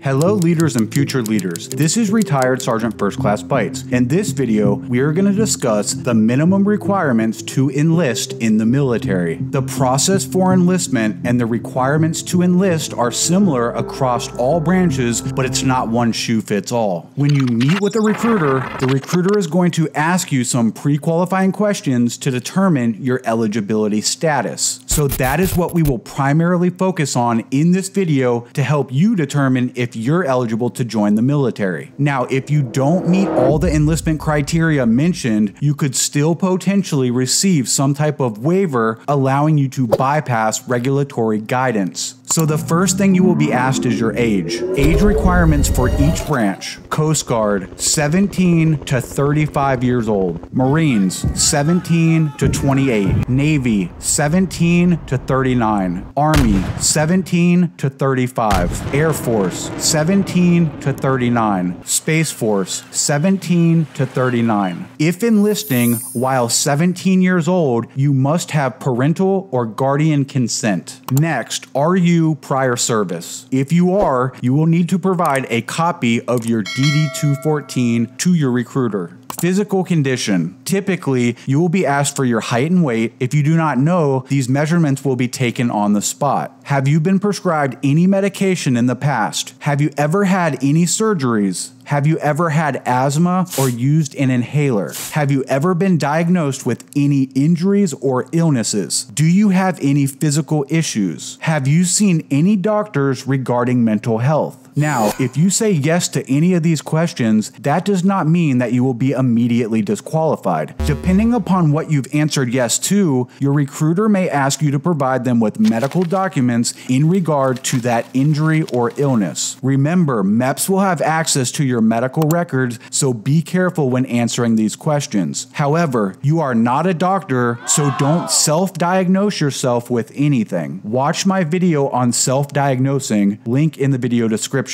Hello leaders and future leaders, this is retired Sergeant First Class Beitz. In this video, we are going to discuss the minimum requirements to enlist in the military. The process for enlistment and the requirements to enlist are similar across all branches, but it's not one shoe fits all. When you meet with a recruiter, the recruiter is going to ask you some pre-qualifying questions to determine your eligibility status. So that is what we will primarily focus on in this video to help you determine if you're eligible to join the military. Now, if you don't meet all the enlistment criteria mentioned, you could still potentially receive some type of waiver allowing you to bypass regulatory guidance. So the first thing you will be asked is your age. Age requirements for each branch. Coast Guard, 17 to 35 years old. Marines, 17 to 28. Navy, 17 to 39. Army, 17 to 35. Air Force, 17 to 39. Space Force, 17 to 39. If enlisting while 17 years old, you must have parental or guardian consent. Next, are you prior service? If you are, you will need to provide a copy of your DD-214 to your recruiter. Physical condition. Typically, you will be asked for your height and weight. If you do not know, these measurements will be taken on the spot. Have you been prescribed any medication in the past? Have you ever had any surgeries? Have you ever had asthma or used an inhaler? Have you ever been diagnosed with any injuries or illnesses? Do you have any physical issues? Have you seen any doctors regarding mental health? Now, if you say yes to any of these questions, that does not mean that you will be immediately disqualified. Depending upon what you've answered yes to, your recruiter may ask you to provide them with medical documents in regard to that injury or illness. Remember, MEPS will have access to your medical records, so be careful when answering these questions. However, you are not a doctor, so don't self-diagnose yourself with anything. Watch my video on self-diagnosing, link in the video description.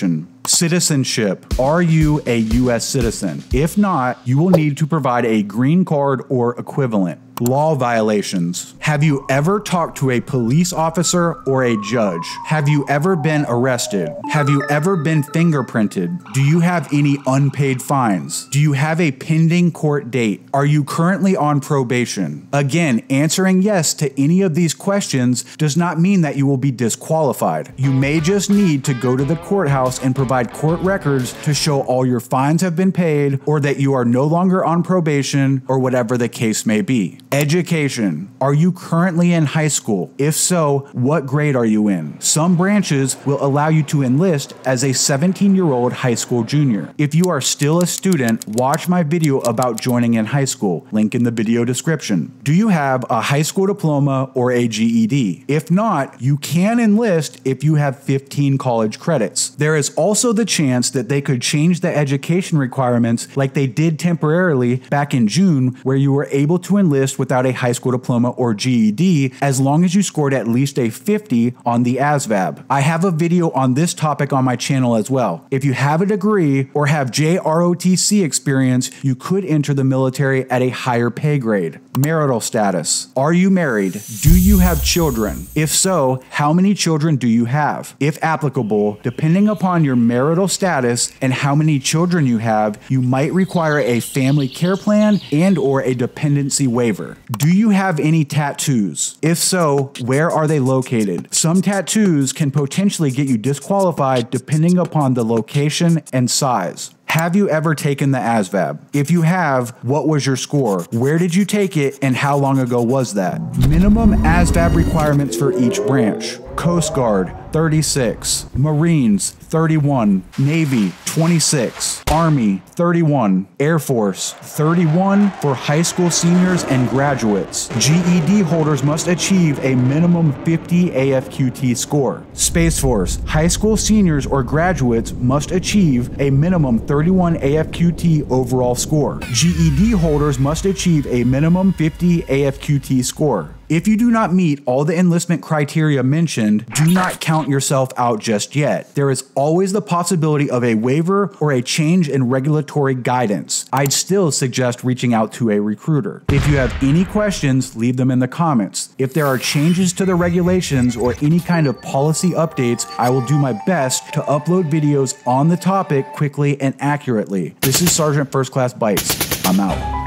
Citizenship. Are you a U.S. citizen? If not, you will need to provide a green card or equivalent. Law violations. Have you ever talked to a police officer or a judge? Have you ever been arrested? Have you ever been fingerprinted? Do you have any unpaid fines? Do you have a pending court date? Are you currently on probation? Again, answering yes to any of these questions does not mean that you will be disqualified. You may just need to go to the courthouse and provide court records to show all your fines have been paid or that you are no longer on probation or whatever the case may be. Education. Are you currently in high school? If so, what grade are you in? Some branches will allow you to enlist as a 17-year-old high school junior. If you are still a student, watch my video about joining in high school, link in the video description. Do you have a high school diploma or a GED? If not, you can enlist if you have 15 college credits. There is also the chance that they could change the education requirements like they did temporarily back in June, where you were able to enlist without a high school diploma or GED as long as you scored at least a 50 on the ASVAB. I have a video on this topic on my channel as well. If you have a degree or have JROTC experience, you could enter the military at a higher pay grade. Marital status. Are you married? Do you have children? If so, how many children do you have? If applicable, depending upon your marital status and how many children you have, you might require a family care plan and or a dependency waiver. Do you have any tattoos? If so, where are they located? Some tattoos can potentially get you disqualified depending upon the location and size. Have you ever taken the ASVAB? If you have, what was your score? Where did you take it and how long ago was that? Minimum ASVAB requirements for each branch. Coast Guard, 36. Marines, 31. Navy, 26. Army, 31. Air Force, 31 for high school seniors and graduates. GED holders must achieve a minimum 50 AFQT score. Space Force, high school seniors or graduates must achieve a minimum 31 AFQT overall score. GED holders must achieve a minimum 50 AFQT score. If you do not meet all the enlistment criteria mentioned, do not count count yourself out just yet. There is always the possibility of a waiver or a change in regulatory guidance. I'd still suggest reaching out to a recruiter. If you have any questions, leave them in the comments. If there are changes to the regulations or any kind of policy updates, I will do my best to upload videos on the topic quickly and accurately. This is Sergeant First Class Beitz. I'm out.